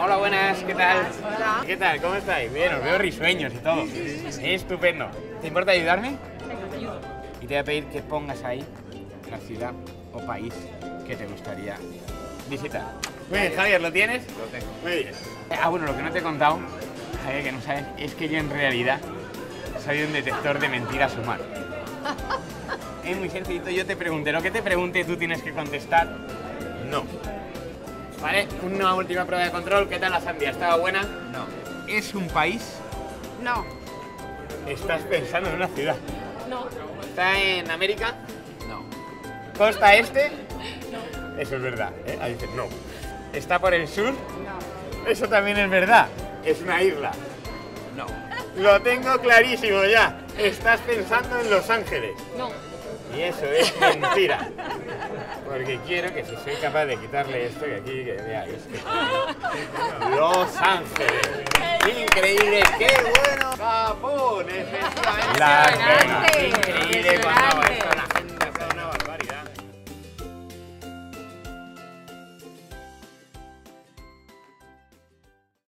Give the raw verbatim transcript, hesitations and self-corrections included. Hola, buenas, ¿qué tal? Hola. ¿Qué tal? ¿Cómo estáis? Bien, os veo risueños y todo. Estupendo. ¿Te importa ayudarme? Venga, te ayudo. Y te voy a pedir que pongas ahí la ciudad o país que te gustaría visitar. Muy bien, Javier, ¿lo tienes? Lo tengo. Muy bien. Ah, bueno, lo que no te he contado, Javier, que no sabes, es que yo en realidad soy un detector de mentiras humanas. Es muy sencillito, yo te pregunté. Lo que te pregunte, tú tienes que contestar no. Vale, una última prueba de control. ¿Qué tal la sandía? ¿Estaba buena? No. ¿Es un país? No. ¿Estás pensando en una ciudad? No. ¿Está en América? No. ¿Costa este? No. Eso es verdad, ¿eh? Ahí dices no. ¿Está por el sur? No. Eso también es verdad. ¿Es una isla? No. Lo tengo clarísimo ya. ¿Estás pensando en Los Ángeles? No. Y eso es mentira. Porque quiero que si soy capaz de quitarle esto que aquí, que vea esto. Los Ángeles. Increíble, qué bueno. Japón, efectivamente. Las Vegas. Increíble cuando